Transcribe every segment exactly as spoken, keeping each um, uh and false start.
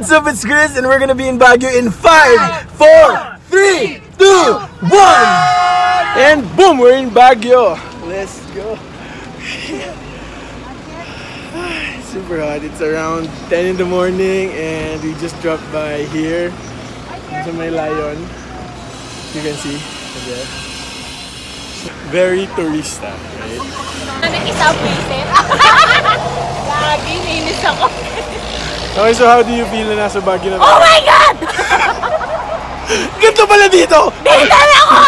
What's up, it's Chris, and we're gonna be in Baguio in five, four, three, two, one! And boom, we're in Baguio! Let's go! Super hot, it's around ten in the morning and we just dropped by here. So my Lion, you can see there. Very tourista, right? Okay, so how do you feel na nasa Baguio na? Oh my God! Ganto pala dito! Dito na ako!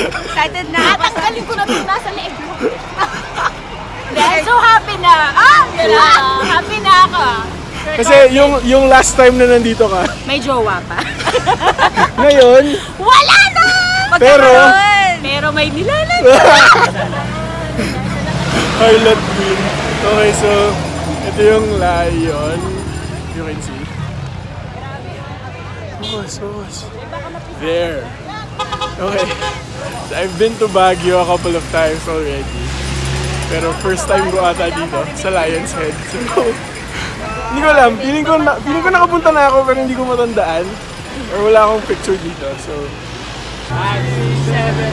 Excited na! Tanggalin ko na ito nasa leeg mo. I'm so happy na! Ah! Gala! Happy na ako! Kasi yung, yung last time na nandito ka, may jowa pa. Ngayon, wala na! Pero, pero may nilalag. Highlight win. Okay, so ito yung Lion. You can see. Oh, so, so. There. Okay. So I've been to Baguio a couple of times already. Pero first time ko ata dito sa Lion's Head. So, hindi ko alam. Feeling ko, na, feeling ko nakapunta na ako pero hindi ko matandaan. Or wala akong picture dito. So, five, six, seven.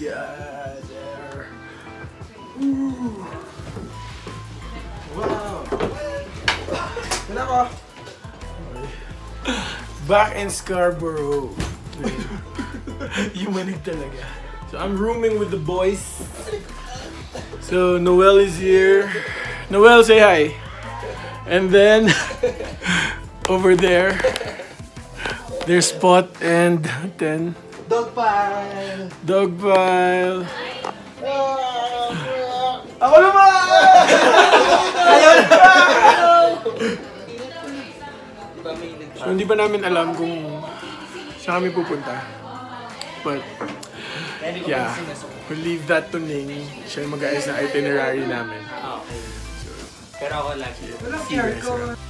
Yeah! There! Ooh! Back in Scarborough. Humanig talaga. So I'm rooming with the boys. So Noel is here. Noel, say hi. And then over there, there's Spot and then Dog Pile. Dog Pile. Ako naman! Ayaw naman! So, hindi pa namin alam kung saan kami pupunta. But, yeah, we'll leave that to Ning. Siya yung mag-ayos ng itinerary namin. So, pero ako lang. See you guys around.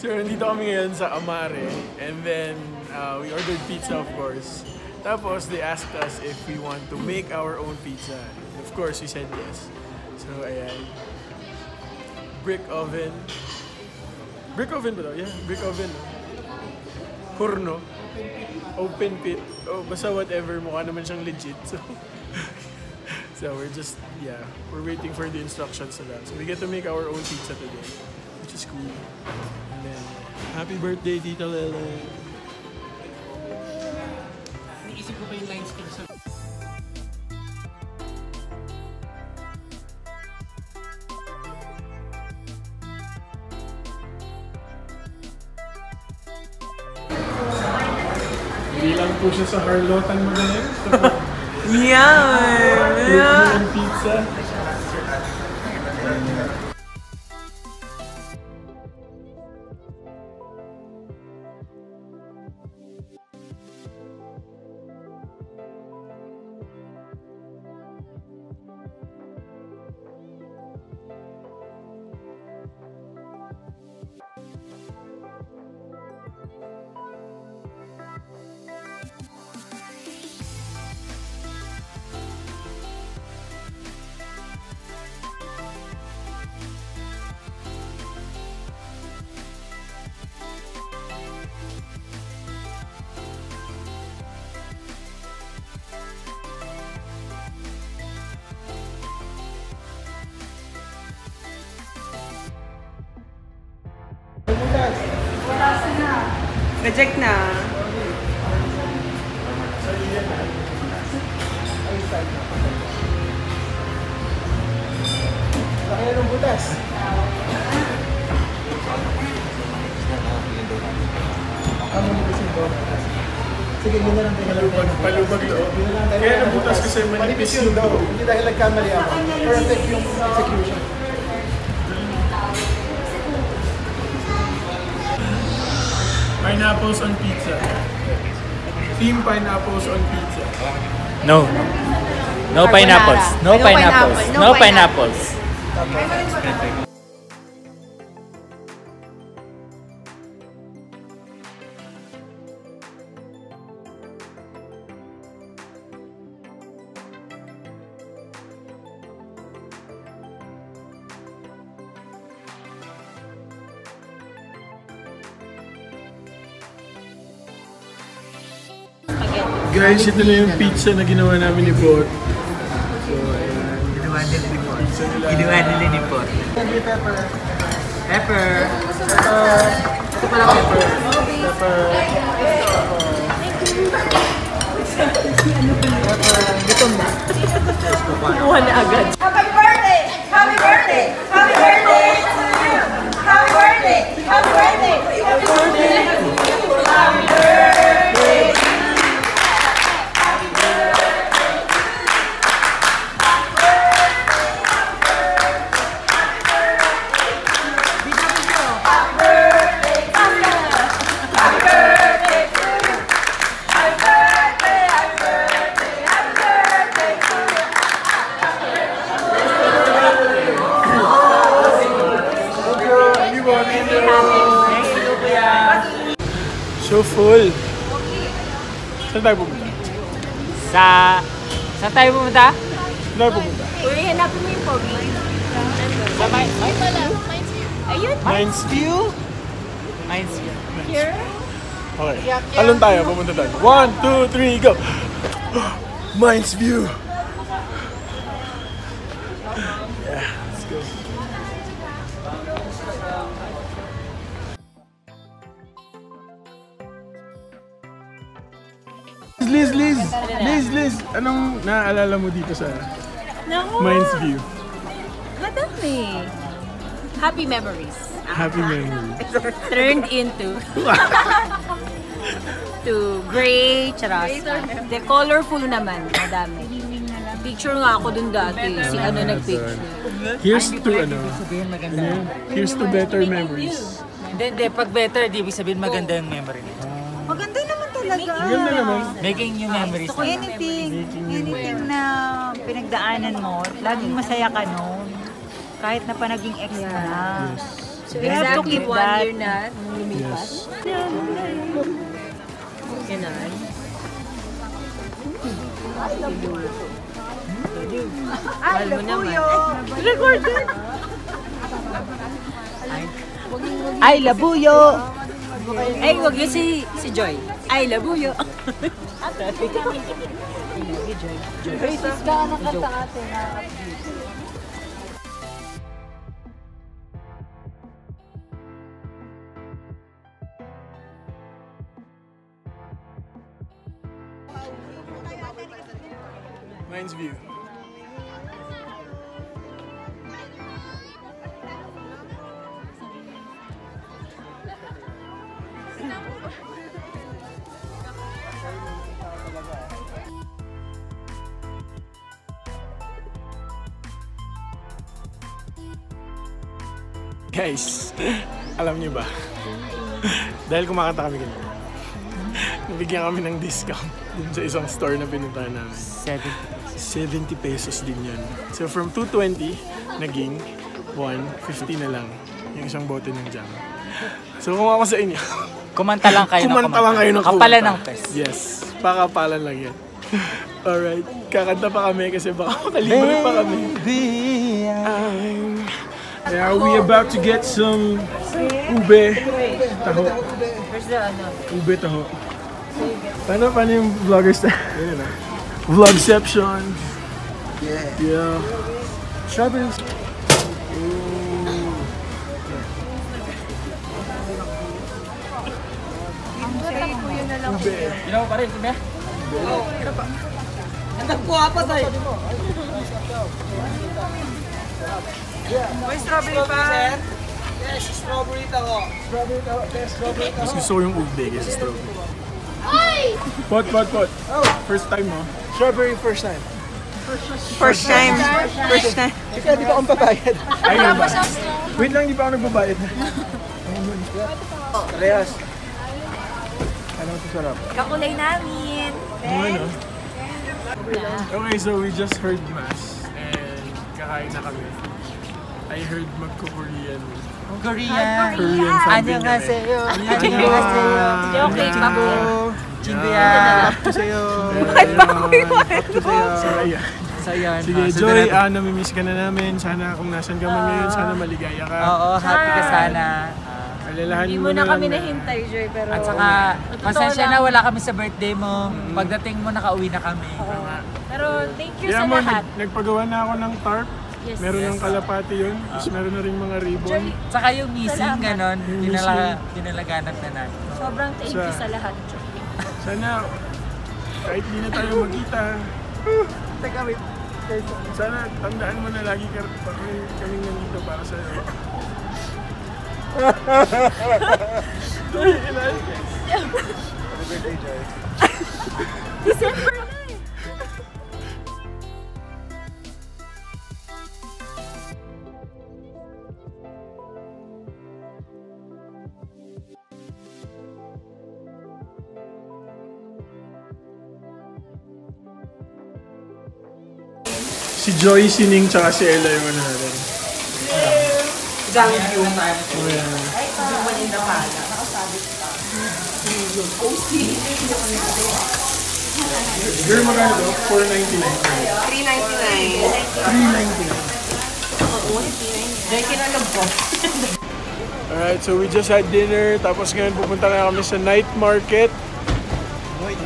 So nandito kami ngayon sa Amare, and then uh, we ordered pizza, of course. Tapos they asked us if we want to make our own pizza. And of course, we said yes. So ayan, brick oven, brick oven ba daw? Yeah, brick oven. Horno, open pit, oh, basta whatever, mukha naman siyang legit. So, so we're just, yeah, we're waiting for the instructions na lang. So we get to make our own pizza today. Which is cool. And then, happy birthday, Tito Lele! Naisip ko ba yung lines ko sa... Hindi lang po siya sa Harlotan magaling. Yan! Yan! Pizza. Reject na. Kaya nung butas. Ano nung butas? Sige, hindi na lang tayo nalubag. Palubag daw. Kaya nung butas kasi manipis yun daw. Hindi dahil nagkamali ako. Perfect yung execution. Pineapples on pizza. Team pineapples on pizza. No. No pineapples. No pineapples. No pineapples. Guys, ito na yung pizza na ginawa namin ni Port. So, ayan. Ginawa nila ni Port. Ginawa nila ni Port. Pepper. Pepper. Pepper. Ito pala pepper. Pepper. Pepper. Gutom na. Kukuha na agad. Happy birthday! Happy birthday! Happy birthday! Happy birthday! Happy birthday! Happy birthday! Happy birthday! So full. Saan tayo pumunta? Sa... Saan tayo pumunta? Saan tayo pumunta? Uri, hanapin mo yung pogi. Sa Mines View? Ayun! Mines View? Mines View. Here? Okay. Alon tayo, pumunta tayo. One, two, three, go! Mines View! Yeah, let's go. Liz, Liz, Liz, Liz, anong naaalala mo dito sa Mines View? Madami. Happy memories. Happy memories. Turned into to gray, charas. The colorful naman, madami. Picture nga ako dun dati, si ano nagpicture. Here's to ano, here's to better memories. Hindi, pag better, di ibig sabihin maganda yung memory nito. Maganda naman. Making new memories. So anything, anything na pinagdaanan mo, laging masaya ka noon. Kahit na pa naging ex ka na. So you have to keep that. Exactly one year na lumipas. Ganun. I love you. I love you. Recorded. I love you. Ay, wag yun si si Joy. I love you. Joy. Mines View. Guys, alam niyo ba? Dahil kumakanta kami ganito, nabigyan kami ng discount dun sa isang store na pinuntahan namin. seventy pesos din yun. So from two twenty, naging one fifty na lang yung isang bote ng jam. So kung ako sa inyo, kumanta lang kayo kumanta ng kumanta. Lang kayo ng kumanta. Kapalan ng test. Yes, pakapalan lang yan. Alright, kakanta pa kami kasi baka makalimutan pa kami. Baby, I'm... Yeah, we about to get some ube, taho. Where's the ano? Ube taho. Paano paano yung vloggers na? Vlogception. Yeah. Yeah. Strawberries. Ang Ube. Ginawa pa rin, Ube? Oo, ginawa pa. Nagkuha pa tayo. May strawberry pa? Yes, strawberry taho. Strawberry taho, yes, strawberry taho. Mas gusto ko yung Ube kasi strawberry. Ay! Pot, pot, pot. First time mo? Strawberry first time. First time. First time. Kaya di pa akong babayad. Ayun ba? Wait lang, di pa ako nagbabayad. Reyes. Ano ito sarap? Kakulay namin. Okay, so we just heard mass and kakain na kami. I heard magko-Korean. Korean. Korean something kami. Annyeonghaseyo. Annyeonghaseyo. Okay, mako. Jinguya. Sayo. Bakit bako yun? Sayo. Sayan. Sige, Joy, ah, namimiss ka na namin. Sana kung nasan ka man ngayon, sana maligaya ka. Oo, happy ka sana. Alalahan mo na. Hindi mo na kami nahintay, Joy, pero... At saka, pasensya na wala kami sa birthday mo. Pagdating mo, nakauwi na kami. Pero thank you sa lahat. Nagpagawa na ako ng tarp. Meron ng kalapati yun. Meron na rin mga ribbon. Saka yung missing, gano'n, dinalaganap na natin. Sobrang thank you sa lahat, Joy. Sana, kahit di na tayo magkita, teka, wait. Sana tandaan mo na lagi ka kaming nandito para sa'yo. Joy, ilan? Happy birthday, Joy. December na eh! Si Joy Sinning tsaka si Ella yung ano natin. Zangyu. Girl, magkano daw? four ninety-nine. three ninety-nine. three ninety-nine. Joy, kinalab ko. Alright, so we just had dinner. Tapos ngayon pupunta na kami sa night market.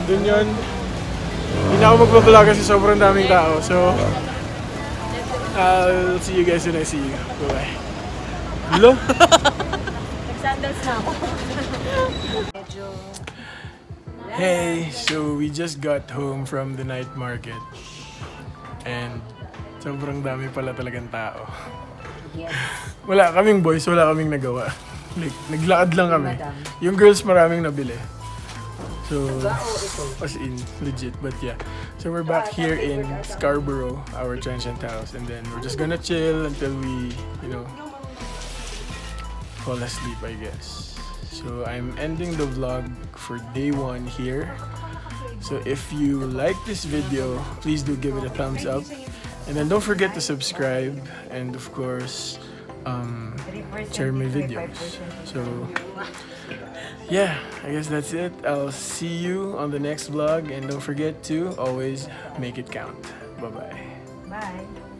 Doon yun. Hindi na ako magpa-vlog kasi sobrang daming tao. So... I'll see you guys when I see you. Bye-bye. Hello? Nag-sandals na ako. Hey, so we just got home from the night market. And sobrang dami pala talagang tao. Yes. Wala kaming boys, wala kaming nagawa. Like, naglakad lang kami. Yung girls maraming nabili. So, as in, legit, but yeah. So we're back here in Scarborough, our transient house, and then we're just gonna chill until we, you know, fall asleep, I guess. So I'm ending the vlog for day one here. So if you like this video, please do give it a thumbs up. And then don't forget to subscribe, and of course, um, share my videos. So... yeah, I guess that's it. I'll see you on the next vlog, and don't forget to always make it count. Bye-bye. Bye. -bye. Bye.